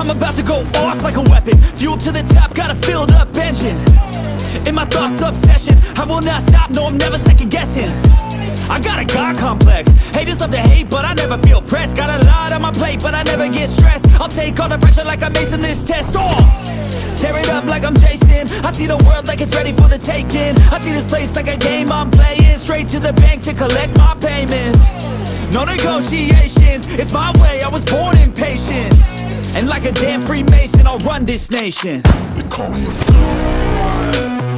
I'm about to go off like a weapon. Fuel to the top, got a filled up engine. In my thoughts, obsession. I will not stop, no, I'm never second guessing. I got a God complex. Haters love to hate, but I never feel pressed. Got a lot on my plate, but I never get stressed. I'll take all the pressure like I'm acing this test. Oh! Tear it up like I'm Jason. I see the world like it's ready for the taking. I see this place like a game I'm playing. Straight to the bank to collect my payments. No negotiations, it's my way, I was born impatient. And like a damn Freemason, I'll run this nation. They call me a